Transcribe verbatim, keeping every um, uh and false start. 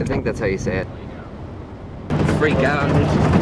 I think that's how you say it. Freak out.